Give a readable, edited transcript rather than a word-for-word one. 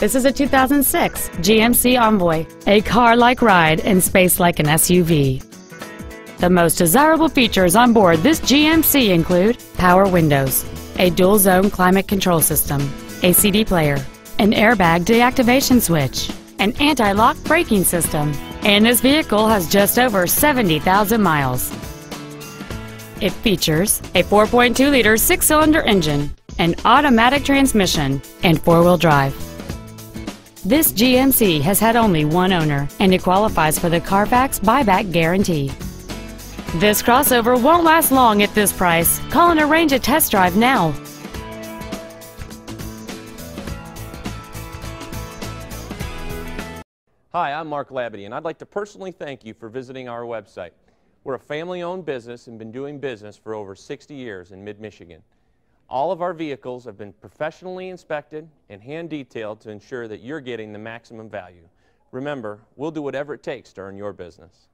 This is a 2006 GMC Envoy, a car-like ride in space like an SUV. The most desirable features on board this GMC include power windows, a dual-zone climate control system, a CD player, an airbag deactivation switch, an anti-lock braking system, and this vehicle has just over 70,000 miles. It features a 4.2-liter six-cylinder engine, an automatic transmission, and four-wheel drive. This GMC has had only one owner, and it qualifies for the CarFax buyback guarantee. This crossover won't last long at this price. Call and arrange a test drive now. Hi, I'm Mark Labadie, and I'd like to personally thank you for visiting our website. We're a family-owned business and been doing business for over 60 years in mid-Michigan. All of our vehicles have been professionally inspected and hand-detailed to ensure that you're getting the maximum value. Remember, we'll do whatever it takes to earn your business.